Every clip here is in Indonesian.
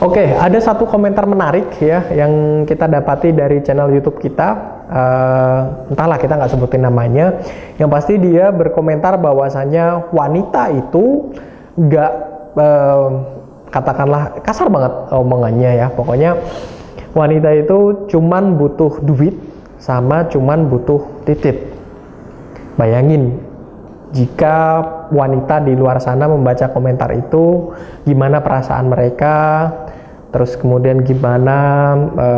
Oke, ada satu komentar menarik ya yang kita dapati dari channel YouTube kita, entahlah kita nggak sebutin namanya. Yang pasti dia berkomentar bahwasannya wanita itu nggak katakanlah kasar banget omongannya ya. Pokoknya wanita itu cuman butuh duit sama cuman butuh titik. Bayangin jika wanita di luar sana membaca komentar itu, gimana perasaan mereka? Terus kemudian gimana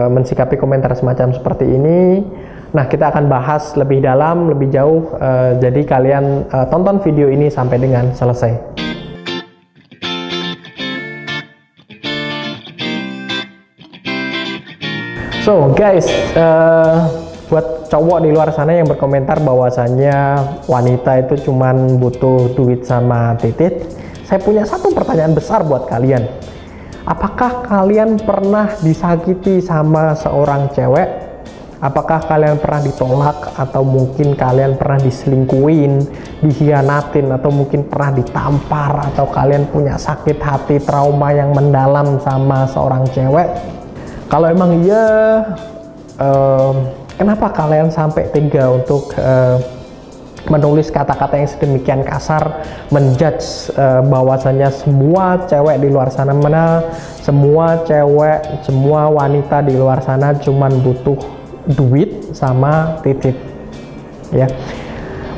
mensikapi komentar semacam seperti ini. Nah, kita akan bahas lebih dalam, lebih jauh. Jadi kalian tonton video ini sampai dengan selesai. So guys, buat cowok di luar sana yang berkomentar bahwasannya wanita itu cuman butuh duit sama titik, saya punya satu pertanyaan besar buat kalian. Apakah kalian pernah disakiti sama seorang cewek? Apakah kalian pernah ditolak, atau mungkin kalian pernah diselingkuhin, dikhianatin, atau mungkin pernah ditampar, atau kalian punya sakit hati, trauma yang mendalam sama seorang cewek? Kalau emang iya, kenapa kalian sampai tega untuk menulis kata-kata yang sedemikian kasar, menjudge bahwasannya semua cewek di luar sana, semua wanita di luar sana cuman butuh duit sama titik ya.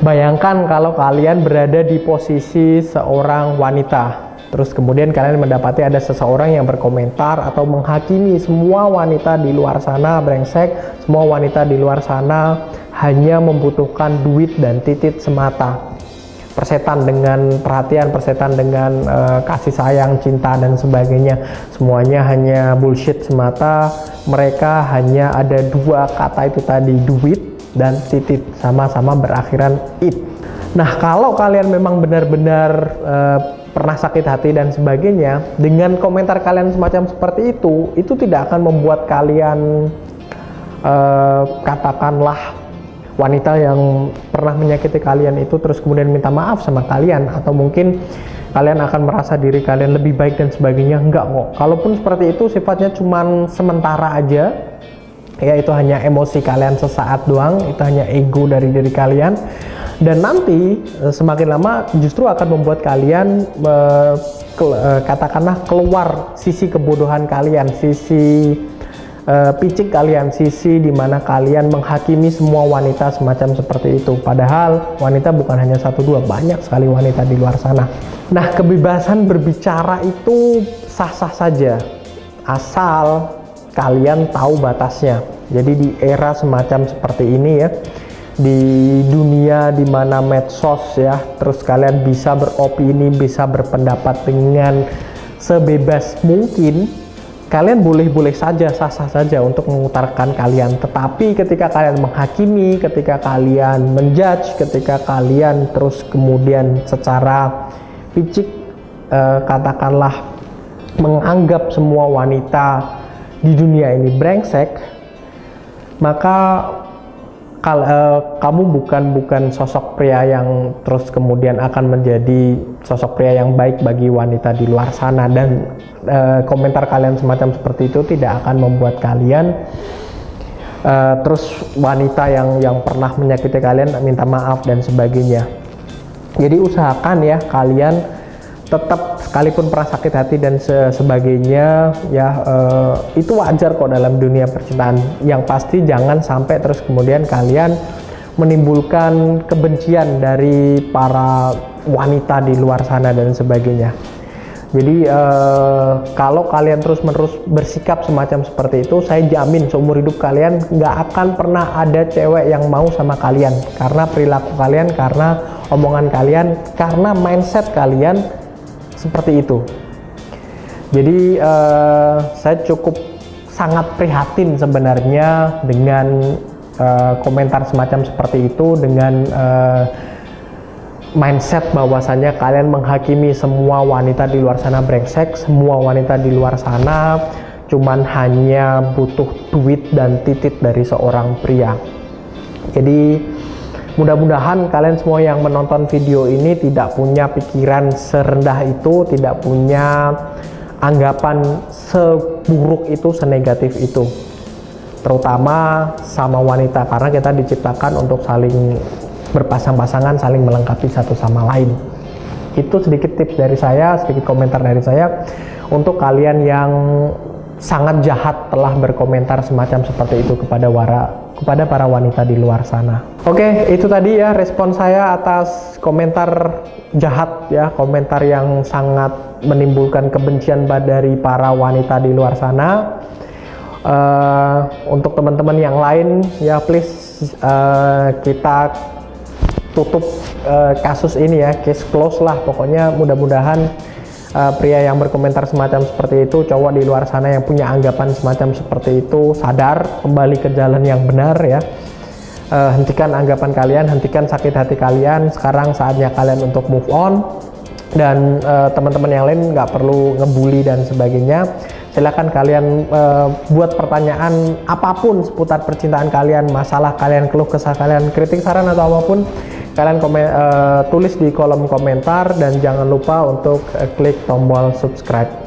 Bayangkan kalau kalian berada di posisi seorang wanita, terus kemudian kalian mendapati ada seseorang yang berkomentar atau menghakimi semua wanita di luar sana brengsek, semua wanita di luar sana hanya membutuhkan duit dan titik semata. Persetan dengan perhatian, persetan dengan kasih sayang, cinta dan sebagainya. Semuanya hanya bullshit semata. Mereka hanya ada dua kata itu tadi, duit dan titik, sama-sama berakhiran it. Nah, kalau kalian memang benar-benar pernah sakit hati dan sebagainya, dengan komentar kalian semacam seperti itu tidak akan membuat kalian katakanlah wanita yang pernah menyakiti kalian itu terus kemudian minta maaf sama kalian, atau mungkin kalian akan merasa diri kalian lebih baik dan sebagainya. Enggak kok, kalaupun seperti itu sifatnya cuman sementara aja ya, itu hanya emosi kalian sesaat doang, itu hanya ego dari diri kalian. Dan nanti semakin lama justru akan membuat kalian katakanlah keluar sisi kebodohan kalian, sisi picik kalian, sisi dimana kalian menghakimi semua wanita semacam seperti itu. Padahal wanita bukan hanya satu dua, banyak sekali wanita di luar sana. Nah, kebebasan berbicara itu sah-sah saja asal kalian tahu batasnya. Jadi di era semacam seperti ini ya, di dunia dimana medsos ya, terus kalian bisa beropini, bisa berpendapat dengan sebebas mungkin, kalian boleh-boleh saja, sah-sah saja untuk mengutarakan kalian. Tetapi ketika kalian menghakimi, ketika kalian menjudge, ketika kalian terus kemudian secara picik katakanlah menganggap semua wanita di dunia ini brengsek, maka kamu bukan sosok pria yang terus kemudian akan menjadi sosok pria yang baik bagi wanita di luar sana. Dan komentar kalian semacam seperti itu tidak akan membuat kalian terus wanita yang pernah menyakiti kalian minta maaf dan sebagainya. Jadi usahakan ya kalian tetap, sekalipun pernah sakit hati dan sebagainya ya, itu wajar kok dalam dunia percintaan. Yang pasti jangan sampai terus kemudian kalian menimbulkan kebencian dari para wanita di luar sana dan sebagainya. Jadi kalau kalian terus-menerus bersikap semacam seperti itu, saya jamin seumur hidup kalian nggak akan pernah ada cewek yang mau sama kalian, karena perilaku kalian, karena omongan kalian, karena mindset kalian seperti itu. Jadi saya cukup sangat prihatin sebenarnya dengan komentar semacam seperti itu, dengan mindset bahwasannya kalian menghakimi semua wanita di luar sana brengsek, semua wanita di luar sana cuman hanya butuh duit dan titik dari seorang pria. Jadi mudah-mudahan kalian semua yang menonton video ini tidak punya pikiran serendah itu, tidak punya anggapan seburuk itu, senegatif itu, terutama sama wanita, karena kita diciptakan untuk saling berpasang-pasangan, saling melengkapi satu sama lain. Itu sedikit tips dari saya, sedikit komentar dari saya untuk kalian yang sangat jahat telah berkomentar semacam seperti itu kepada para wanita di luar sana. Oke, itu tadi ya respon saya atas komentar jahat ya, komentar yang sangat menimbulkan kebencian dari para wanita di luar sana. Untuk teman-teman yang lain ya, please kita tutup kasus ini ya, case close lah pokoknya. Mudah-mudahan pria yang berkomentar semacam seperti itu, cowok di luar sana yang punya anggapan semacam seperti itu, sadar, kembali ke jalan yang benar ya. Hentikan anggapan kalian, hentikan sakit hati kalian. Sekarang saatnya kalian untuk move on. Dan teman-teman yang lain nggak perlu ngebully dan sebagainya. Silahkan kalian buat pertanyaan apapun seputar percintaan kalian, masalah kalian, keluh kesah kalian, kritik, saran atau apapun. Kalian tulis di kolom komentar, dan jangan lupa untuk klik tombol subscribe.